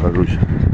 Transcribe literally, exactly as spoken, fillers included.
прохожусь.